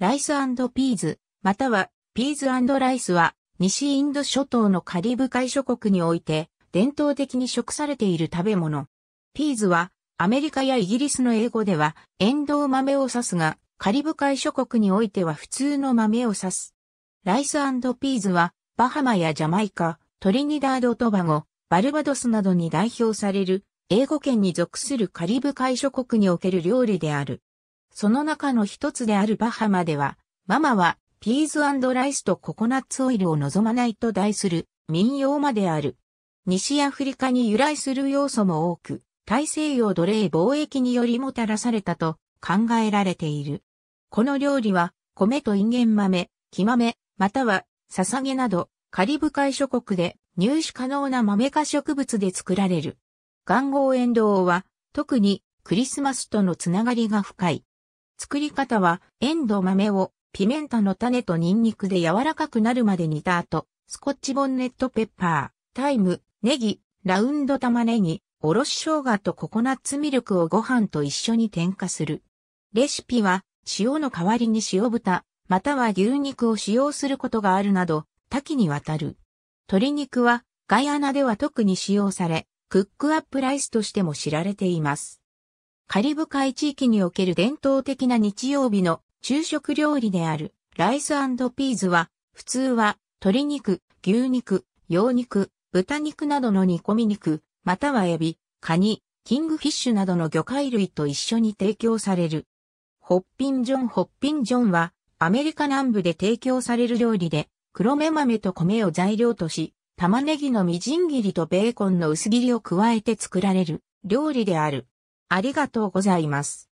ライス&ピーズ、またはピーズ&ライスは西インド諸島のカリブ海諸国において伝統的に食されている食べ物。ピーズはアメリカやイギリスの英語ではエンドウ豆を指すが、カリブ海諸国においては普通の豆を指す。ライス&ピーズはバハマやジャマイカ、トリニダード・トバゴ、バルバドスなどに代表される英語圏に属するカリブ海諸国における料理である。その中の一つであるバハマでは、ママはピーズ&ライスとココナッツオイルを望まないと題する民謡まである。西アフリカに由来する要素も多く、大西洋奴隷貿易によりもたらされたと考えられている。この料理は、米とインゲン豆、木豆、またはササゲなど、カリブ海諸国で入手可能な豆科植物で作られる。含合エンドウは、特にクリスマスとのつながりが深い。作り方は、エンドウ豆をピメンタの種とニンニクで柔らかくなるまで煮た後、スコッチボンネットペッパー、タイム、ネギ、ラウンド玉ねぎ、おろし生姜とココナッツミルクをご飯と一緒に添加する。レシピは、塩の代わりに塩豚、または牛肉を使用することがあるなど、多岐にわたる。鶏肉は、ガイアナでは特に使用され、クックアップライスとしても知られています。カリブ海地域における伝統的な日曜日の昼食料理であるライス&ピーズは、普通は鶏肉、牛肉、羊肉、豚肉などの煮込み肉、またはエビ、カニ、キングフィッシュなどの魚介類と一緒に提供される。ホッピンジョンは、アメリカ南部で提供される料理で、黒目豆と米を材料とし、玉ねぎのみじん切りとベーコンの薄切りを加えて作られる料理である。ありがとうございます。